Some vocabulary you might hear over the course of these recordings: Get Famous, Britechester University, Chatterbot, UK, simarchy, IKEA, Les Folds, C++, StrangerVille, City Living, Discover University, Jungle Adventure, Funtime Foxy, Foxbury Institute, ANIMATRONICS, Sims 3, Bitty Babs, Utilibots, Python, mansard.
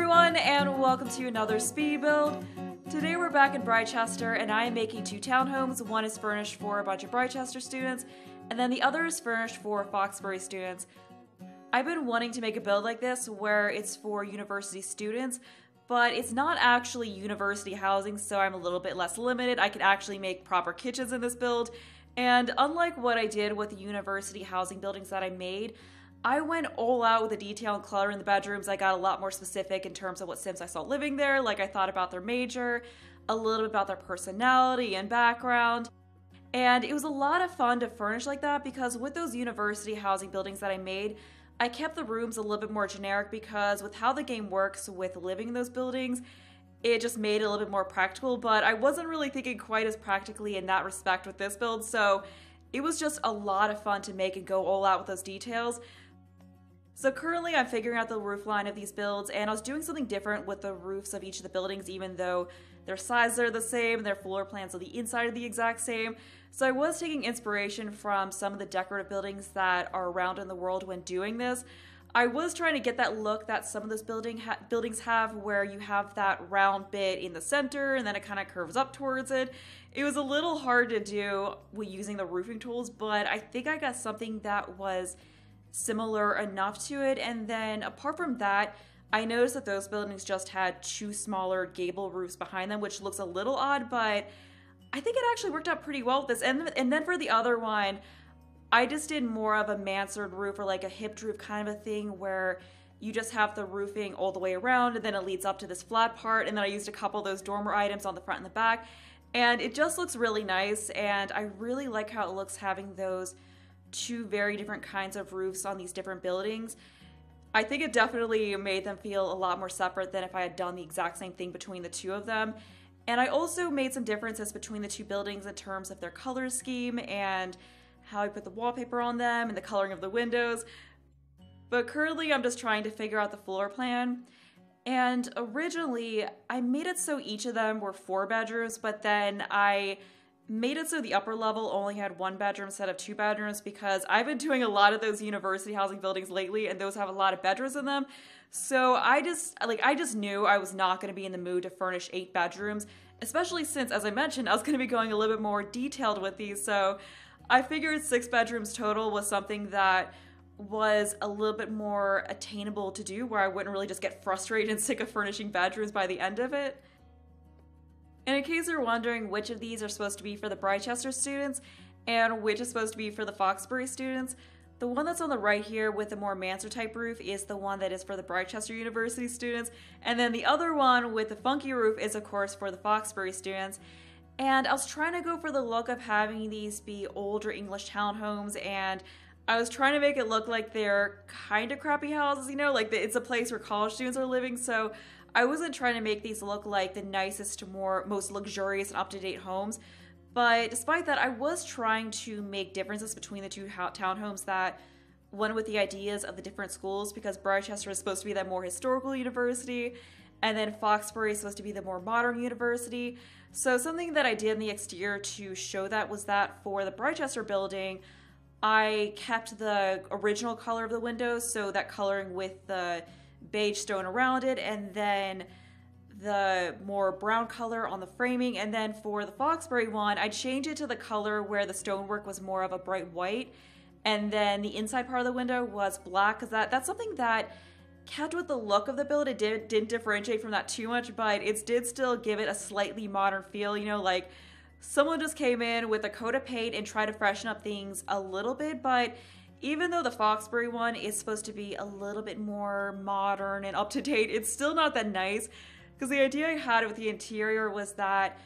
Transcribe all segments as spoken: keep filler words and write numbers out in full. everyone, and welcome to another speed build. Today we're back in Britechester, and I am making two townhomes. One is furnished for a bunch of Britechester students, and then the other is furnished for Foxbury students. I've been wanting to make a build like this where it's for university students, but it's not actually university housing, so I'm a little bit less limited. I could actually make proper kitchens in this build, and unlike what I did with the university housing buildings that I made, I went all out with the detail and clutter in the bedrooms. I got a lot more specific in terms of what Sims I saw living there, like I thought about their major, a little bit about their personality and background. And it was a lot of fun to furnish like that because with those university housing buildings that I made, I kept the rooms a little bit more generic because with how the game works with living in those buildings, it just made it a little bit more practical, but I wasn't really thinking quite as practically in that respect with this build, so it was just a lot of fun to make and go all out with those details. So currently I'm figuring out the roof line of these builds, and I was doing something different with the roofs of each of the buildings, even though their sizes are the same, their floor plans of the inside are the exact same. So I was taking inspiration from some of the decorative buildings that are around in the world when doing this. I was trying to get that look that some of those building ha buildings have, where you have that round bit in the center and then it kind of curves up towards it. It was a little hard to do with using the roofing tools, but I think I got something that was similar enough to it. And then apart from that, I noticed that those buildings just had two smaller gable roofs behind them, which looks a little odd, but I think it actually worked out pretty well with this. And, and then for the other one, I just did more of a mansard roof, or like a hipped roof kind of a thing, where you just have the roofing all the way around and then it leads up to this flat part. And then I used a couple of those dormer items on the front and the back, and it just looks really nice. And I really like how it looks having those two very different kinds of roofs on these different buildings. I think it definitely made them feel a lot more separate than if I had done the exact same thing between the two of them. And I also made some differences between the two buildings in terms of their color scheme and how I put the wallpaper on them and the coloring of the windows. But currently I'm just trying to figure out the floor plan. And originally I made it so each of them were four bedrooms, but then I made it so the upper level only had one bedroom instead of two bedrooms, because I've been doing a lot of those university housing buildings lately and those have a lot of bedrooms in them. So I just like I just knew I was not going to be in the mood to furnish eight bedrooms, especially since, as I mentioned, I was going to be going a little bit more detailed with these. So I figured six bedrooms total was something that was a little bit more attainable to do, where I wouldn't really just get frustrated and sick of furnishing bedrooms by the end of it. And in case you're wondering which of these are supposed to be for the Britechester students and which is supposed to be for the Foxbury students, the one that's on the right here with the more mansard type roof is the one that is for the Britechester University students, and then the other one with the funky roof is of course for the Foxbury students. And I was trying to go for the look of having these be older English townhomes, and I was trying to make it look like they're kind of crappy houses, you know, like it's a place where college students are living. So I wasn't trying to make these look like the nicest, more, most luxurious and up-to-date homes. But despite that, I was trying to make differences between the two townhomes, that one with the ideas of the different schools, because Britechester is supposed to be that more historical university, and then Foxbury is supposed to be the more modern university. So something that I did in the exterior to show that was that for the Britechester building, I kept the original color of the windows, so that coloring with the beige stone around it, and then the more brown color on the framing. And then for the Foxbury one, I changed it to the color where the stonework was more of a bright white, and then the inside part of the window was black, because that, that's something that kept with the look of the build. It did, didn't differentiate from that too much, but it did still give it a slightly modern feel, you know, like someone just came in with a coat of paint and tried to freshen up things a little bit. But even though the Foxbury one is supposed to be a little bit more modern and up to date, it's still not that nice, because the idea I had with the interior was that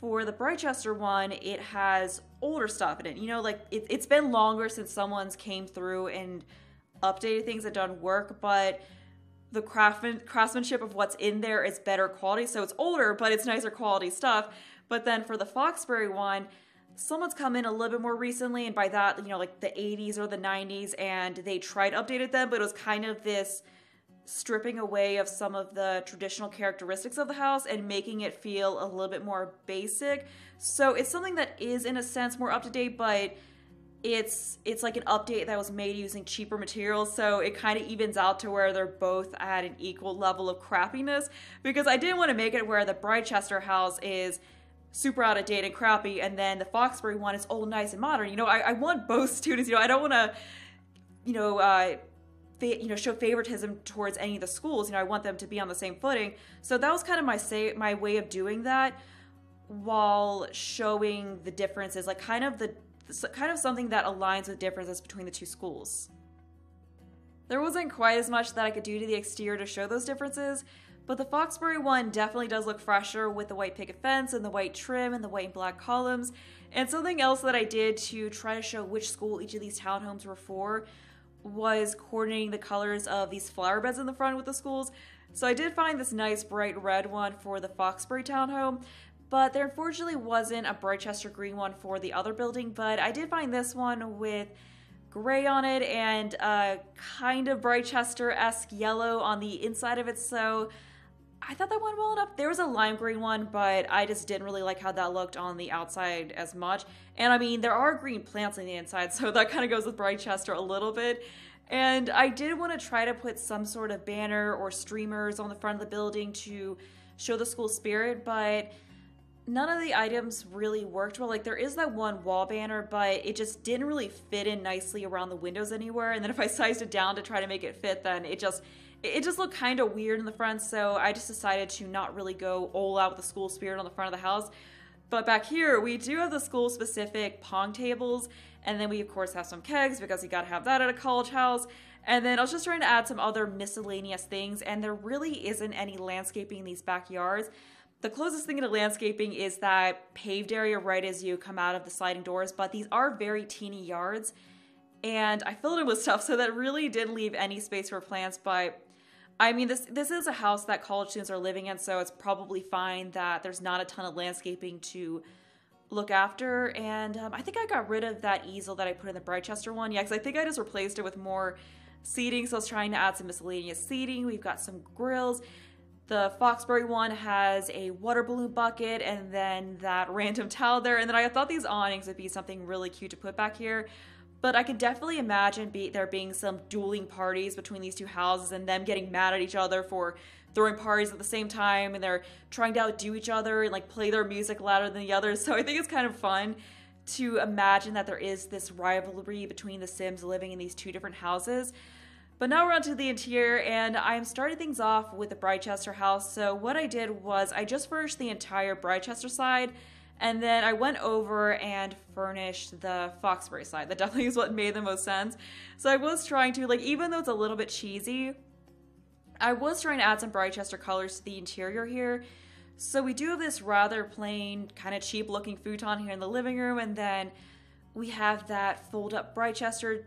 for the Britechester one, it has older stuff in it, you know, like it, it's been longer since someone's came through and updated things and done work, but the craftsmanship of what's in there is better quality. So it's older, but it's nicer quality stuff. But then for the Foxbury one, someone's come in a little bit more recently, and by that, you know, like the eighties or the nineties, and they tried updated them, but it was kind of this stripping away of some of the traditional characteristics of the house and making it feel a little bit more basic. So it's something that is in a sense more up to date, but it's it's like an update that was made using cheaper materials, so it kind of evens out to where they're both at an equal level of crappiness, because I didn't want to make it where the Britechester house is super out of date and crappy, and then the Foxbury one is old, nice, and modern. You know, I, I want both students, you know, I don't want to, you know, uh, you know, show favoritism towards any of the schools. You know, I want them to be on the same footing. So that was kind of my say, my way of doing that, while showing the differences, like kind of the kind of something that aligns with differences between the two schools. There wasn't quite as much that I could do to the exterior to show those differences, but the Foxbury one definitely does look fresher with the white picket fence and the white trim and the white and black columns. And something else that I did to try to show which school each of these townhomes were for was coordinating the colors of these flower beds in the front with the schools. So I did find this nice bright red one for the Foxbury townhome, but there unfortunately wasn't a Britechester green one for the other building, but I did find this one with gray on it and a kind of Britechester-esque yellow on the inside of it, so I thought that went well enough. There was a lime green one, but I just didn't really like how that looked on the outside as much. And I mean, there are green plants on the inside, so that kind of goes with Britechester a little bit. And I did want to try to put some sort of banner or streamers on the front of the building to show the school spirit, but none of the items really worked well. Like, there is that one wall banner, but it just didn't really fit in nicely around the windows anywhere. And then if I sized it down to try to make it fit, then it just... It just looked kind of weird in the front, so I just decided to not really go all out with the school spirit on the front of the house. But back here, we do have the school-specific pong tables, and then we, of course, have some kegs, because you gotta have that at a college house. And then I was just trying to add some other miscellaneous things, and there really isn't any landscaping in these backyards. The closest thing to landscaping is that paved area right as you come out of the sliding doors, but these are very teeny yards, and I filled it with stuff, so that really didn't leave any space for plants, but I mean, this this is a house that college students are living in, so it's probably fine that there's not a ton of landscaping to look after. And um, I think I got rid of that easel that I put in the Britechester one. Yeah, because I think I just replaced it with more seating, so I was trying to add some miscellaneous seating. We've got some grills. The Foxbury one has a water balloon bucket and then that random towel there. And then I thought these awnings would be something really cute to put back here. But I could definitely imagine be, there being some dueling parties between these two houses and them getting mad at each other for throwing parties at the same time, and they're trying to outdo each other and like play their music louder than the others. So I think it's kind of fun to imagine that there is this rivalry between the Sims living in these two different houses. But now we're on to the interior, and I'm starting things off with the Britechester house. So what I did was I just furnished the entire Britechester side, and then I went over and furnished the Foxbury side. That definitely is what made the most sense. So I was trying to, like, even though it's a little bit cheesy, I was trying to add some Britechester colors to the interior here. So we do have this rather plain, kind of cheap looking futon here in the living room. And then we have that fold up Britechester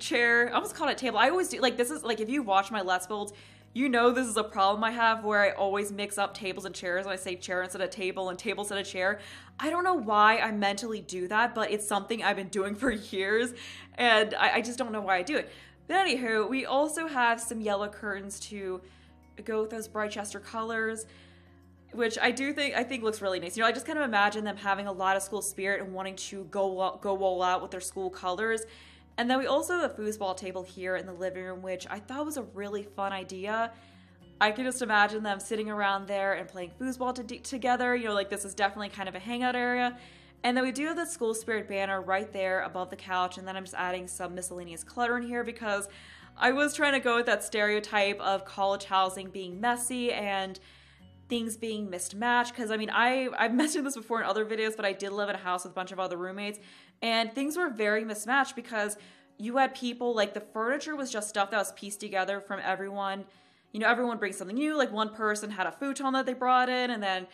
chair. I almost called it table. I always do, like, this is, like, if you watch my Les Folds, you know this is a problem I have where I always mix up tables and chairs, and I say chair instead of table and table instead of chair. I don't know why I mentally do that, but it's something I've been doing for years, and I, I just don't know why I do it. But anywho, we also have some yellow curtains to go with those Britechester colors, which I do think I think looks really nice. You know, I just kind of imagine them having a lot of school spirit and wanting to go go all out with their school colors. And then we also have a foosball table here in the living room, which I thought was a really fun idea. I could just imagine them sitting around there and playing foosball to together. You know, like, this is definitely kind of a hangout area. And then we do have the school spirit banner right there above the couch. And then I'm just adding some miscellaneous clutter in here because I was trying to go with that stereotype of college housing being messy and things being mismatched, because I mean, I, I've mentioned this before in other videos, but I did live in a house with a bunch of other roommates, and things were very mismatched because you had people, like, the furniture was just stuff that was pieced together from everyone. You know, everyone brings something new, like one person had a futon that they brought in, and then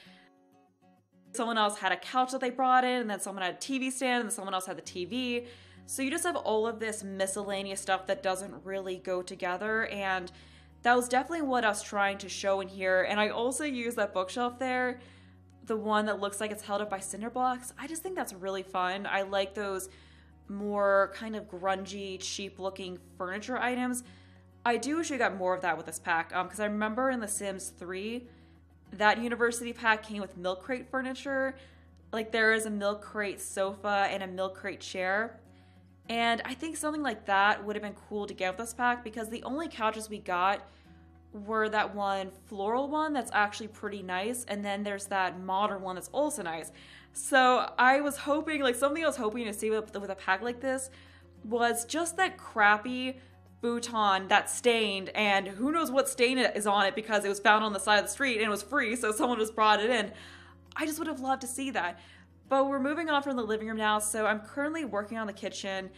someone else had a couch that they brought in, and then someone had a T V stand, and then someone else had the T V. So you just have all of this miscellaneous stuff that doesn't really go together, and that was definitely what I was trying to show in here. And I also used that bookshelf there, the one that looks like it's held up by cinder blocks. I just think that's really fun. I like those more kind of grungy, cheap looking furniture items. I do wish we got more of that with this pack, um, because I remember in The Sims three, that university pack came with milk crate furniture. Like, there is a milk crate sofa and a milk crate chair. And I think something like that would have been cool to get with this pack, because the only couches we got were that one floral one that's actually pretty nice, and then there's that modern one that's also nice. So I was hoping, like something I was hoping to see with, with a pack like this was just that crappy futon that's stained, and who knows what stain it is on it because it was found on the side of the street and it was free, so someone just brought it in. I just would have loved to see that. But we're moving on from the living room now, so I'm currently working on the kitchen.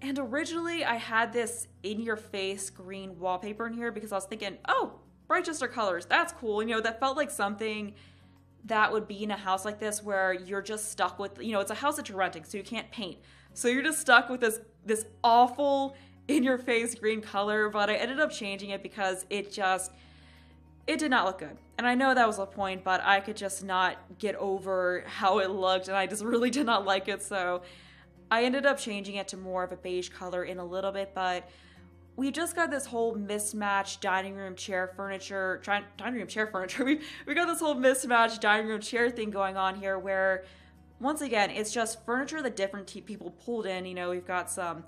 And originally I had this in-your-face green wallpaper in here because I was thinking, oh, Britechester colors, that's cool. You know, that felt like something that would be in a house like this where you're just stuck with, you know, it's a house that you're renting, so you can't paint. So you're just stuck with this, this awful in-your-face green color, but I ended up changing it because it just... it did not look good. And I know that was the point, but I could just not get over how it looked, and I just really did not like it, so I ended up changing it to more of a beige color in a little bit. But we just got this whole mismatched dining room chair furniture, try, dining room chair furniture, we, we got this whole mismatched dining room chair thing going on here where, once again, it's just furniture that different people pulled in. You know, we've got some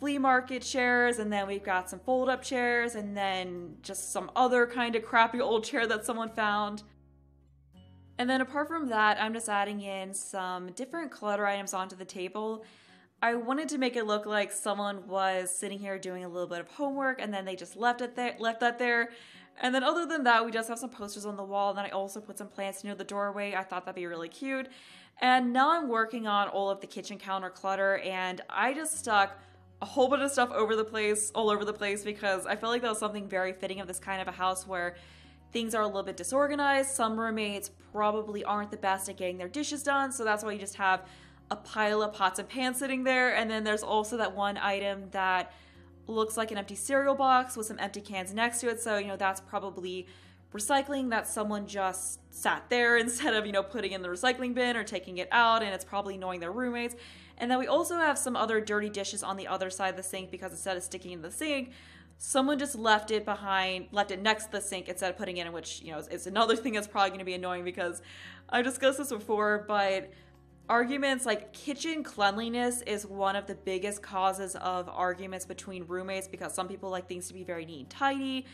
flea market chairs, and then we've got some fold-up chairs, and then just some other kind of crappy old chair that someone found. And then apart from that, I'm just adding in some different clutter items onto the table. I wanted to make it look like someone was sitting here doing a little bit of homework, and then they just left it there, left that there. And then other than that, we just have some posters on the wall, and then I also put some plants near the doorway. I thought that'd be really cute. And now I'm working on all of the kitchen counter clutter, and I just stuck a whole bunch of stuff over the place, all over the place, because I felt like that was something very fitting of this kind of a house where things are a little bit disorganized. Some roommates probably aren't the best at getting their dishes done, so that's why you just have a pile of pots and pans sitting there. And then there's also that one item that looks like an empty cereal box with some empty cans next to it, so you know that's probably recycling that someone just sat there instead of, you know, putting in the recycling bin or taking it out, and it's probably annoying their roommates. And then we also have some other dirty dishes on the other side of the sink because instead of sticking in the sink, someone just left it behind, left it next to the sink instead of putting it in, which, you know, is another thing that's probably going to be annoying because I've discussed this before, but arguments like kitchen cleanliness is one of the biggest causes of arguments between roommates, because some people like things to be very neat and tidy,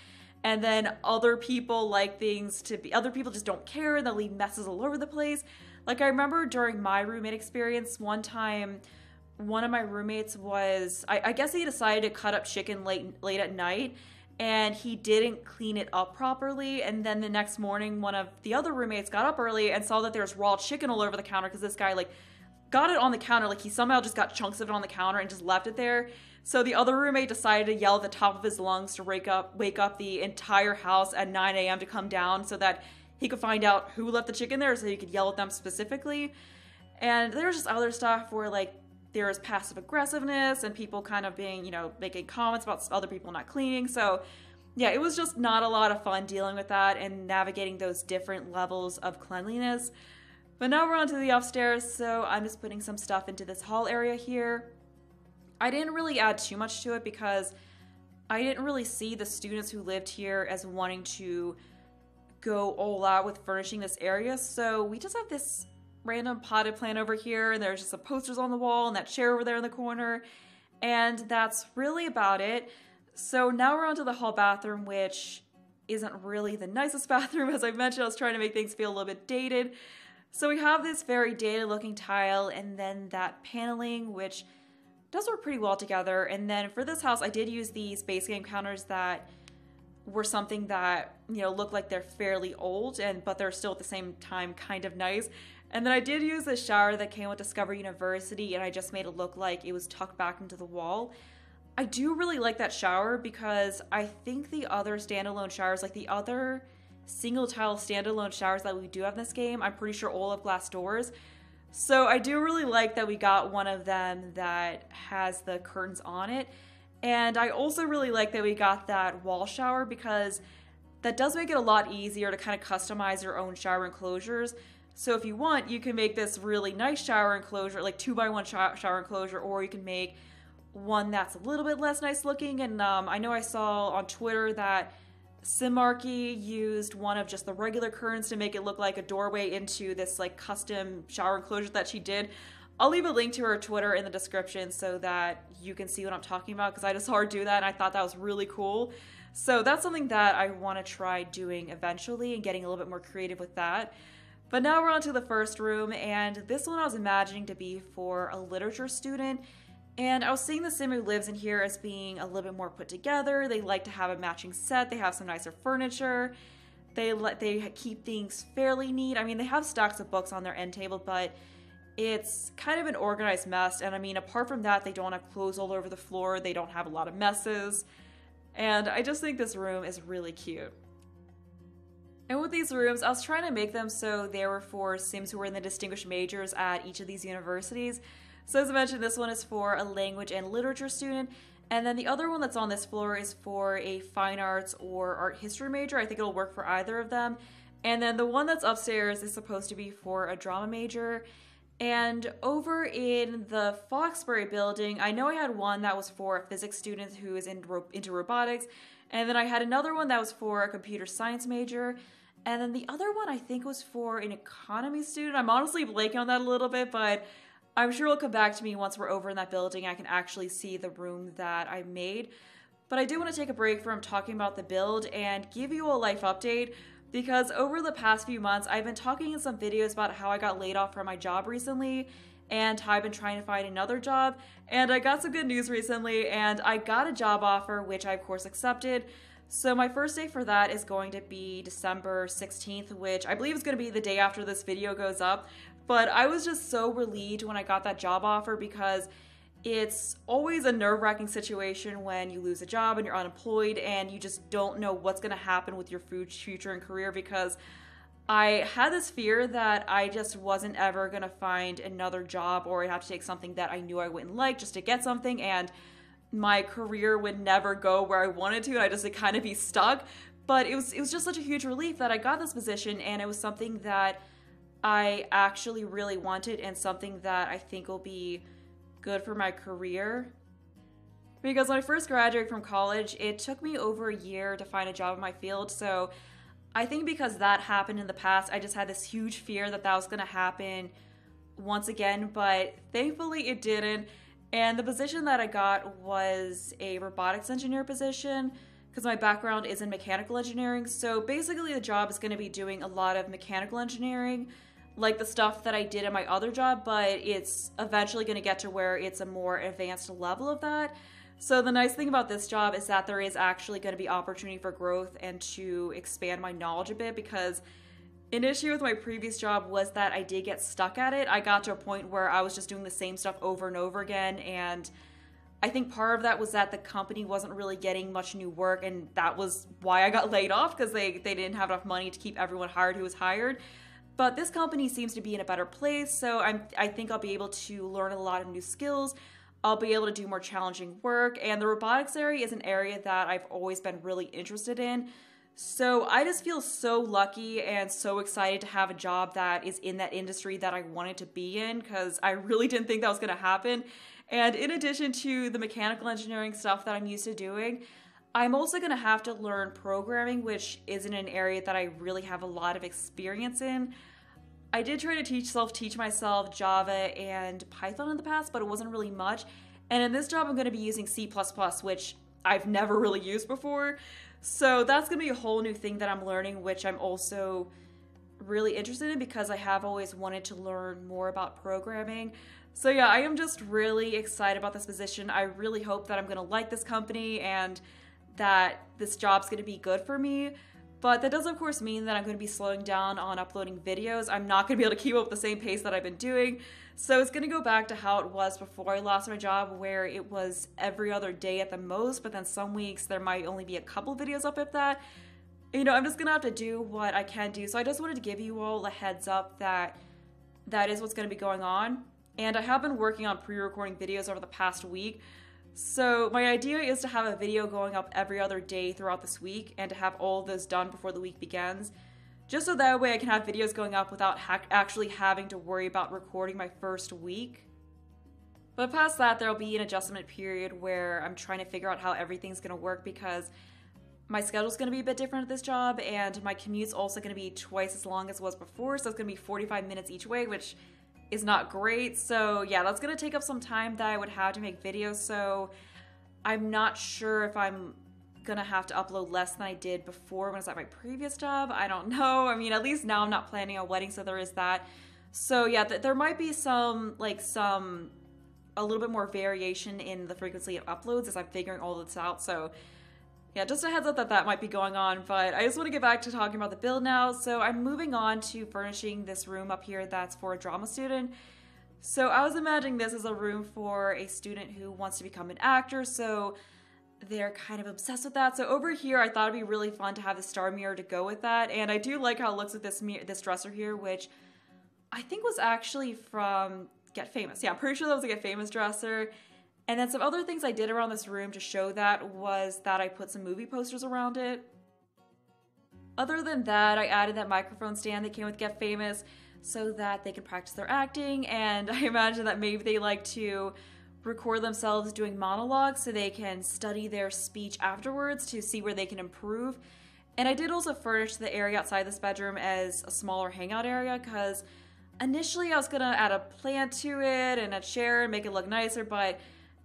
and then other people like things to be, other people just don't care and they'll leave messes all over the place. Like I remember during my roommate experience, one time, one of my roommates was, I, I guess he decided to cut up chicken late, late at night, and he didn't clean it up properly. And then the next morning, one of the other roommates got up early and saw that there was raw chicken all over the counter, because this guy like got it on the counter, like he somehow just got chunks of it on the counter and just left it there. So the other roommate decided to yell at the top of his lungs to wake up, wake up the entire house at nine A M to come down so that he could find out who left the chicken there so he could yell at them specifically. And there was just other stuff where like there was passive aggressiveness and people kind of being, you know, making comments about other people not cleaning. So yeah, it was just not a lot of fun dealing with that and navigating those different levels of cleanliness. But now we're on to the upstairs, so I'm just putting some stuff into this hall area here. I didn't really add too much to it because I didn't really see the students who lived here as wanting to go all out with furnishing this area, so we just have this random potted plant over here, and there's just some posters on the wall and that chair over there in the corner, and that's really about it. So now we're on to the hall bathroom, which isn't really the nicest bathroom. As I mentioned, I was trying to make things feel a little bit dated. So we have this very dated looking tile, and then that paneling, which does work pretty well together. And then for this house, I did use these base game counters that were something that, you know, look like they're fairly old, and but they're still at the same time kind of nice. And then I did use a shower that came with Discover University, and I just made it look like it was tucked back into the wall. I do really like that shower because I think the other standalone showers, like the other single tile standalone showers that we do have in this game, I'm pretty sure all have glass doors. So I do really like that we got one of them that has the curtains on it. And I also really like that we got that wall shower, because that does make it a lot easier to kind of customize your own shower enclosures. So if you want, you can make this really nice shower enclosure, like two by one shower enclosure, or you can make one that's a little bit less nice looking. And um, I know I saw on Twitter that Simarchy used one of just the regular curtains to make it look like a doorway into this like custom shower enclosure that she did. I'll leave a link to her Twitter in the description so that you can see what I'm talking about, because I just saw her do that and I thought that was really cool. So that's something that I want to try doing eventually and getting a little bit more creative with that. But now we're on to the first room, and this one I was imagining to be for a literature student. And I was seeing the sim who lives in here as being a little bit more put together. They like to have a matching set. They have some nicer furniture. They let they keep things fairly neat. I mean, they have stacks of books on their end table, but it's kind of an organized mess. And I mean, apart from that, they don't have clothes all over the floor. They don't have a lot of messes. And I just think this room is really cute. And with these rooms, I was trying to make them so they were for Sims who were in the distinguished majors at each of these universities. So as I mentioned, this one is for a language and literature student, and then the other one that's on this floor is for a fine arts or art history major. I think it'll work for either of them. And then the one that's upstairs is supposed to be for a drama major. And over in the Foxbury building, I know I had one that was for a physics student who is in ro- into robotics, and then I had another one that was for a computer science major. And then the other one I think was for an economy student. I'm honestly blanking on that a little bit, but I'm sure it'll come back to me once we're over in that building. I can actually see the room that I made. But I do want to take a break from talking about the build and give you a life update, because over the past few months, I've been talking in some videos about how I got laid off from my job recently, and I've been trying to find another job. And I got some good news recently, and I got a job offer, which I of course accepted. So my first day for that is going to be December sixteenth, which I believe is going to be the day after this video goes up. But I was just so relieved when I got that job offer, because it's always a nerve-wracking situation when you lose a job and you're unemployed and you just don't know what's going to happen with your future and career, because I had this fear that I just wasn't ever going to find another job, or I'd have to take something that I knew I wouldn't like just to get something, and my career would never go where I wanted to, and I'd just kind of be stuck. But it was, it was just such a huge relief that I got this position, and it was something that I actually really wanted and something that I think will be good for my career. Because when I first graduated from college, it took me over a year to find a job in my field. So I think because that happened in the past, I just had this huge fear that that was going to happen once again, but thankfully it didn't. And the position that I got was a robotics engineer position, because my background is in mechanical engineering. So basically the job is going to be doing a lot of mechanical engineering, like the stuff that I did in my other job, but it's eventually going to get to where it's a more advanced level of that. So the nice thing about this job is that there is actually going to be opportunity for growth and to expand my knowledge a bit, because an issue with my previous job was that I did get stuck at it. I got to a point where I was just doing the same stuff over and over again, and I think part of that was that the company wasn't really getting much new work, and that was why I got laid off, because they, they didn't have enough money to keep everyone hired who was hired. But this company seems to be in a better place, so I'm, I think I'll be able to learn a lot of new skills. I'll be able to do more challenging work, and the robotics area is an area that I've always been really interested in. So I just feel so lucky and so excited to have a job that is in that industry that I wanted to be in, because I really didn't think that was going to happen. And in addition to the mechanical engineering stuff that I'm used to doing, I'm also going to have to learn programming, which isn't an area that I really have a lot of experience in. I did try to teach self-teach myself Java and Python in the past, but it wasn't really much. And in this job, I'm going to be using C plus plus, which I've never really used before. So that's going to be a whole new thing that I'm learning, which I'm also really interested in, because I have always wanted to learn more about programming. So yeah, I am just really excited about this position. I really hope that I'm going to like this company and that this job's going to be good for me. But that does of course mean that I'm going to be slowing down on uploading videos. I'm not going to be able to keep up with the same pace that I've been doing. So it's going to go back to how it was before I lost my job, where it was every other day at the most, but then some weeks there might only be a couple videos up at that. You know, I'm just going to have to do what I can do. So I just wanted to give you all a heads up that that is what's going to be going on. And I have been working on pre-recording videos over the past week. So my idea is to have a video going up every other day throughout this week, and to have all of those done before the week begins. Just so that way I can have videos going up without ha- actually having to worry about recording my first week. But past that, there'll be an adjustment period where I'm trying to figure out how everything's going to work, because my schedule's going to be a bit different at this job, and my commute's also going to be twice as long as it was before, so it's going to be forty-five minutes each way, which is not great. So yeah, that's gonna take up some time that I would have to make videos. So I'm not sure if I'm gonna have to upload less than I did before when I was at my previous job. I don't know. I mean, at least now I'm not planning a wedding, so there is that. So yeah, th there might be some, like some, a little bit more variation in the frequency of uploads as I'm figuring all this out. So yeah, just a heads up that that might be going on, but I just want to get back to talking about the build now. So I'm moving on to furnishing this room up here that's for a drama student. So I was imagining this as a room for a student who wants to become an actor, so they're kind of obsessed with that. So over here, I thought it'd be really fun to have the star mirror to go with that. And I do like how it looks with this, this dresser here, which I think was actually from Get Famous. Yeah, I'm pretty sure that was a Get Famous dresser. And then some other things I did around this room to show that was that I put some movie posters around it. Other than that, I added that microphone stand that came with Get Famous so that they could practice their acting, and I imagine that maybe they like to record themselves doing monologues so they can study their speech afterwards to see where they can improve. And I did also furnish the area outside this bedroom as a smaller hangout area, because initially I was gonna add a plant to it and a chair and make it look nicer, but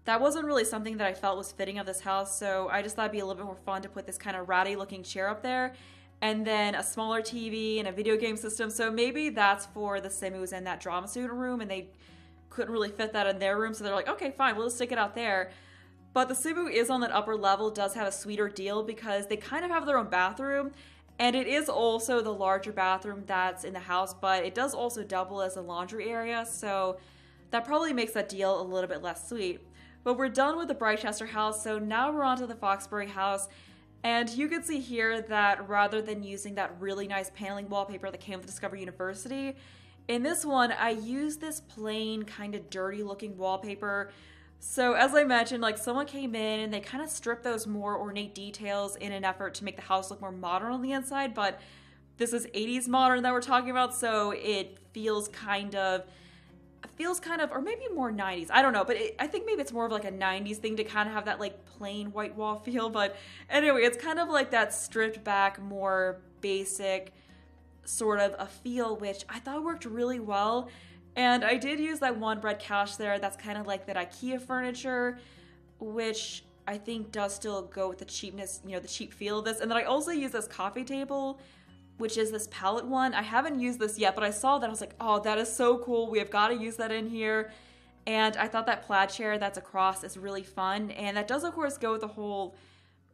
that wasn't really something that I felt was fitting of this house, so I just thought it'd be a little bit more fun to put this kind of ratty looking chair up there, and then a smaller T V and a video game system. So maybe that's for the Sim who was in that drama student room and they couldn't really fit that in their room, so they're like, okay, fine, we'll just stick it out there. But the Sim who is on that upper level does have a sweeter deal because they kind of have their own bathroom, and it is also the larger bathroom that's in the house, but it does also double as a laundry area, so that probably makes that deal a little bit less sweet. But we're done with the Britechester house, so now we're on to the Foxbury house. And you can see here that rather than using that really nice paneling wallpaper that came with Discover University, in this one, I used this plain, kind of dirty looking wallpaper. So as I mentioned, like someone came in and they kind of stripped those more ornate details in an effort to make the house look more modern on the inside, but this is eighties modern that we're talking about, so it feels kind of feels kind of, or maybe more nineties, I don't know, but it, I think maybe it's more of like a nineties thing to kind of have that like plain white wall feel. But anyway, it's kind of like that stripped back, more basic sort of a feel, which I thought worked really well. And I did use that one red couch there that's kind of like that IKEA furniture, which I think does still go with the cheapness, you know, the cheap feel of this. And then I also use this coffee table, which is this palette one. I haven't used this yet, but I saw that, I was like, oh, that is so cool. We have got to use that in here. And I thought that plaid chair that's across is really fun. And that does, of course, go with the whole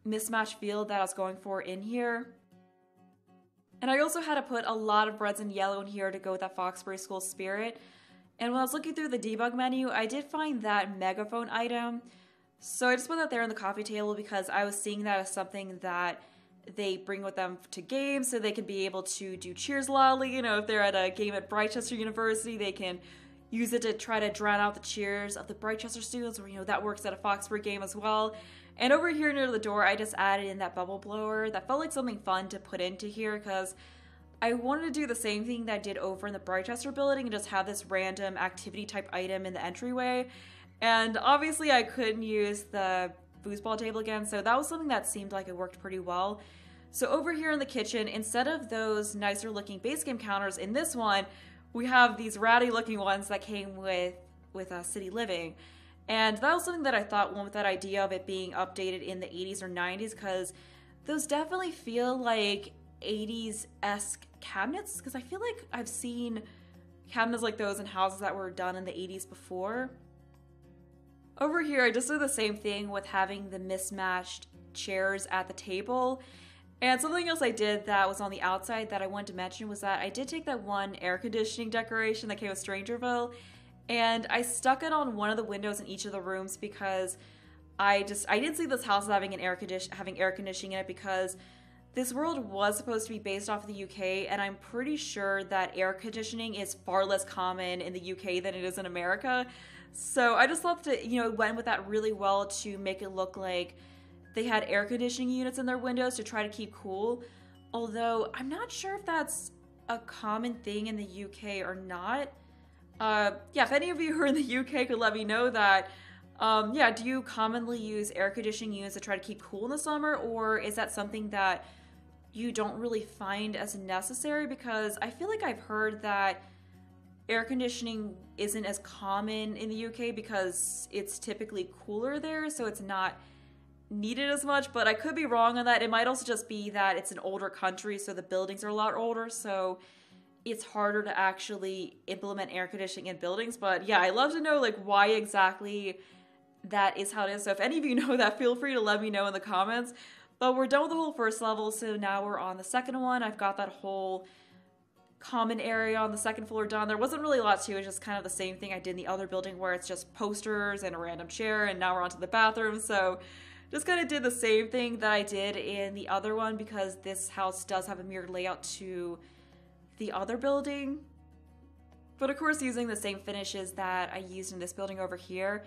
mismatch feel that I was going for in here. And I also had to put a lot of reds and yellow in here to go with that Foxbury School spirit. And when I was looking through the debug menu, I did find that megaphone item. So I just put that there on the coffee table because I was seeing that as something that they bring with them to games so they can be able to do cheers loudly. You know, if they're at a game at Britechester University, they can use it to try to drown out the cheers of the Britechester students, or, you know, that works at a Foxbury game as well. And over here near the door, I just added in that bubble blower. That felt like something fun to put into here because I wanted to do the same thing that I did over in the Britechester building and just have this random activity type item in the entryway. And obviously I couldn't use the foosball table again, so that was something that seemed like it worked pretty well. So over here in the kitchen, instead of those nicer looking base game counters, in this one we have these ratty looking ones that came with with uh, City Living, and that was something that I thought went with that idea of it being updated in the eighties or nineties, because those definitely feel like eighties-esque cabinets, because I feel like I've seen cabinets like those in houses that were done in the eighties before. Over here, I just did the same thing with having the mismatched chairs at the table. And something else I did that was on the outside that I wanted to mention was that I did take that one air conditioning decoration that came with StrangerVille, and I stuck it on one of the windows in each of the rooms because I just, I didn't see this house having an air condition, having air conditioning in it, because this world was supposed to be based off of the U K, and I'm pretty sure that air conditioning is far less common in the U K than it is in America. So I just thought that, you know, it went with that really well to make it look like they had air conditioning units in their windows to try to keep cool. Although I'm not sure if that's a common thing in the U K or not. Uh, yeah, if any of you who are in the U K could let me know that. Um, yeah, do you commonly use air conditioning units to try to keep cool in the summer, or is that something that you don't really find as necessary? Because I feel like I've heard that Air conditioning isn't as common in the U K because it's typically cooler there, so it's not needed as much, but I could be wrong on that. It might also just be that it's an older country, so the buildings are a lot older, so it's harder to actually implement air conditioning in buildings. But yeah, I love to know like why exactly that is how it is. So if any of you know that, feel free to let me know in the comments. But we're done with the whole first level, so now we're on the second one. I've got that whole common area on the second floor done. There wasn't really a lot to it, just kind of the same thing I did in the other building where it's just posters and a random chair, and now we're onto the bathroom. So just kind of did the same thing that I did in the other one because this house does have a mirrored layout to the other building. But of course using the same finishes that I used in this building over here.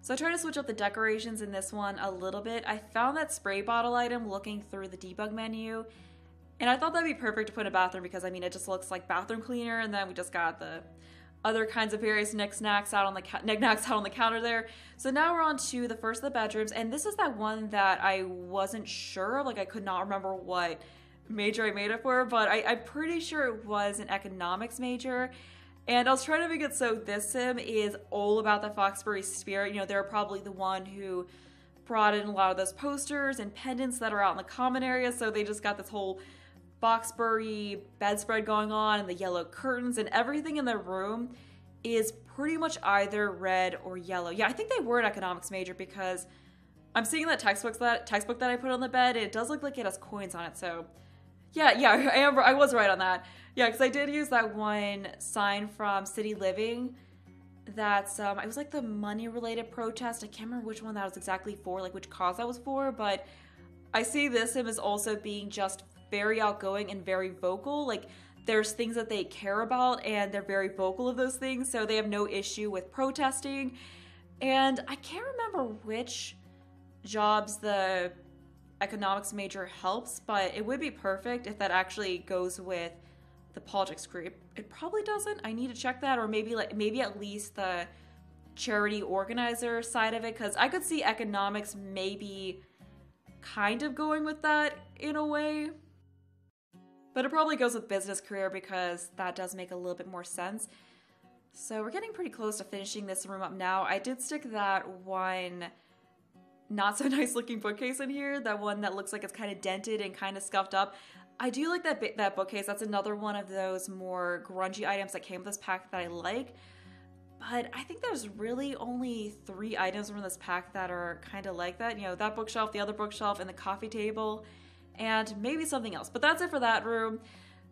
So I tried to switch up the decorations in this one a little bit. I found that spray bottle item looking through the debug menu, and I thought that'd be perfect to put in a bathroom because I mean, it just looks like bathroom cleaner. And then we just got the other kinds of various knickknacks out on the knickknacks out on the counter there. So now we're on to the first of the bedrooms, and this is that one that I wasn't sure of. Like I could not remember what major I made it for, but I, I'm pretty sure it was an economics major. And I was trying to make it so this sim is all about the Foxbury spirit. You know, they're probably the one who brought in a lot of those posters and pendants that are out in the common area. So they just got this whole Foxbury bedspread going on and the yellow curtains, and everything in the room is pretty much either red or yellow. Yeah, I think they were an economics major because I'm seeing that textbook that textbook that I put on the bed, and it does look like it has coins on it. So yeah, yeah, I am, I was right on that. Yeah, because I did use that one sign from City Living that's um it was like the money related protest. I can't remember which one that was exactly for, like which cause that was for, but I see this sim as also being just very outgoing and very vocal. Like there's things that they care about and they're very vocal of those things, so they have no issue with protesting. And I can't remember which jobs the economics major helps, but it would be perfect if that actually goes with the politics group. It probably doesn't. I need to check that, or maybe like maybe at least the charity organizer side of it, because I could see economics maybe kind of going with that in a way. But it probably goes with business career because that does make a little bit more sense. So we're getting pretty close to finishing this room up now. I did stick that one not so nice looking bookcase in here, that one that looks like it's kind of dented and kind of scuffed up. I do like that bit, that bookcase. That's another one of those more grungy items that came with this pack that I like. But I think there's really only three items from this pack that are kind of like that. You know, that bookshelf, the other bookshelf, and the coffee table, and maybe something else. But that's it for that room.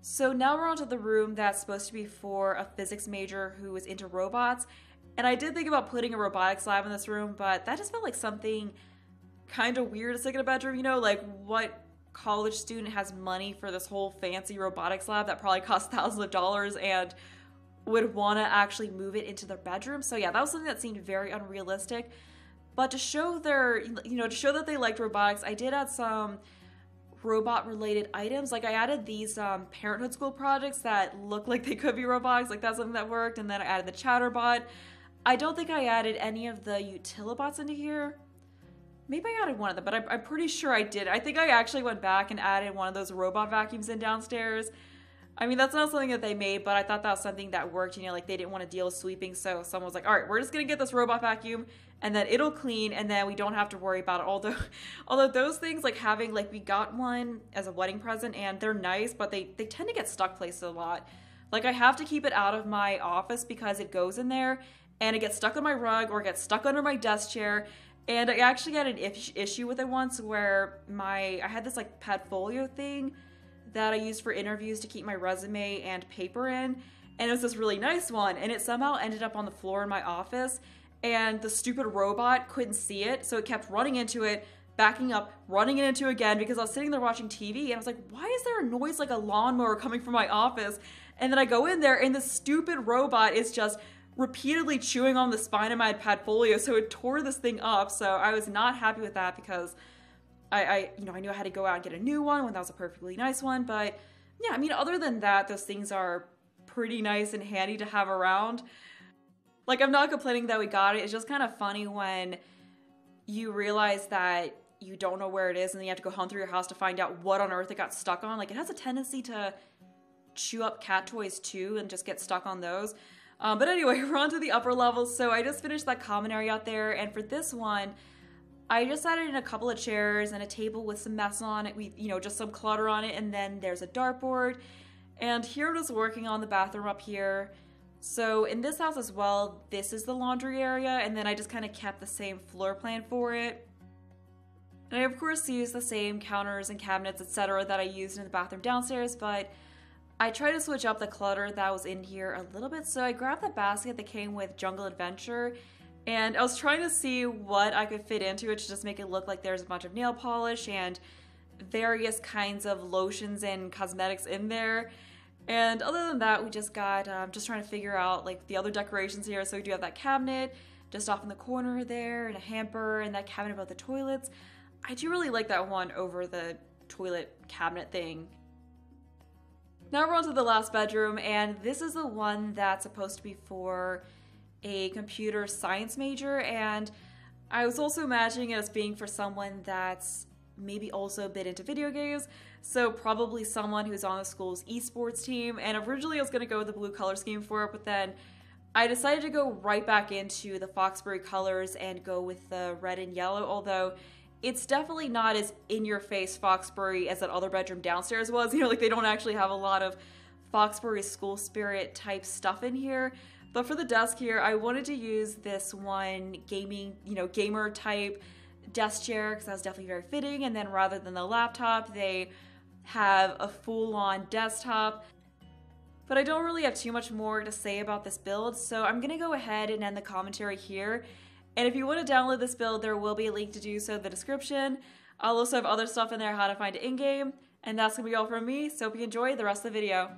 So now we're on to the room that's supposed to be for a physics major who is into robots. And I did think about putting a robotics lab in this room, but that just felt like something kind of weird to stick in a bedroom. You know, like what college student has money for this whole fancy robotics lab that probably costs thousands of dollars and would want to actually move it into their bedroom? So yeah, that was something that seemed very unrealistic. But to show their, you know, to show that they liked robotics, I did add some robot related items. Like I added these um, Parenthood School projects that look like they could be robotics, like that's something that worked. And then I added the Chatterbot. I don't think I added any of the Utilibots into here. Maybe I added one of them, but I'm, I'm pretty sure I did. I think I actually went back and added one of those robot vacuums in downstairs. I mean, that's not something that they made, but I thought that was something that worked. You know, like they didn't want to deal with sweeping, so someone was like, all right, we're just gonna get this robot vacuum and then it'll clean and then we don't have to worry about it. Although, although those things, like having, like we got one as a wedding present and they're nice, but they, they tend to get stuck places a lot. Like I have to keep it out of my office because it goes in there and it gets stuck on my rug or gets stuck under my desk chair. And I actually had an issue with it once where my, I had this like Padfolio thing that I used for interviews to keep my resume and paper in. And it was this really nice one, and it somehow ended up on the floor in my office, and the stupid robot couldn't see it. So it kept running into it, backing up, running it into again, because I was sitting there watching T V and I was like, why is there a noise like a lawnmower coming from my office? And then I go in there and the stupid robot is just repeatedly chewing on the spine of my Padfolio, so it tore this thing up. So I was not happy with that because I, I, you know, I knew I had to go out and get a new one when that was a perfectly nice one. But yeah, I mean, other than that, those things are pretty nice and handy to have around. Like I'm not complaining that we got it. It's just kind of funny when you realize that you don't know where it is and then you have to go hunt through your house to find out what on earth it got stuck on. Like it has a tendency to chew up cat toys too and just get stuck on those. Um, but anyway, we're on to the upper levels. So I just finished that common area out there, and for this one, I just added in a couple of chairs and a table with some mess on it, we, you know, just some clutter on it, and then there's a dartboard. And here I'm just working on the bathroom up here. So in this house as well, this is the laundry area, and then I just kind of kept the same floor plan for it. And I of course used the same counters and cabinets, et cetera that I used in the bathroom downstairs, but I tried to switch up the clutter that was in here a little bit. So I grabbed the basket that came with Jungle Adventure, and I was trying to see what I could fit into it to just make it look like there's a bunch of nail polish and various kinds of lotions and cosmetics in there. And other than that, we just got, um, just trying to figure out like the other decorations here. So we do have that cabinet just off in the corner there, and a hamper, and that cabinet above the toilets. I do really like that one over the toilet cabinet thing. Now we're on to the last bedroom, and this is the one that's supposed to be for a computer science major, and I was also imagining it as being for someone that's maybe also a bit into video games, so probably someone who's on the school's esports team. And originally I was gonna go with the blue color scheme for it, but then I decided to go right back into the Foxbury colors and go with the red and yellow, although it's definitely not as in-your-face Foxbury as that other bedroom downstairs was. You know, like they don't actually have a lot of Foxbury school spirit type stuff in here. But for the desk here, I wanted to use this one gaming, you know, gamer type desk chair, because that was definitely very fitting. And then rather than the laptop, they have a full-on desktop. But I don't really have too much more to say about this build, so I'm gonna go ahead and end the commentary here. And if you want to download this build, there will be a link to do so in the description. I'll also have other stuff in there, how to find it in-game. And that's gonna be all from me, so hope you enjoy the rest of the video.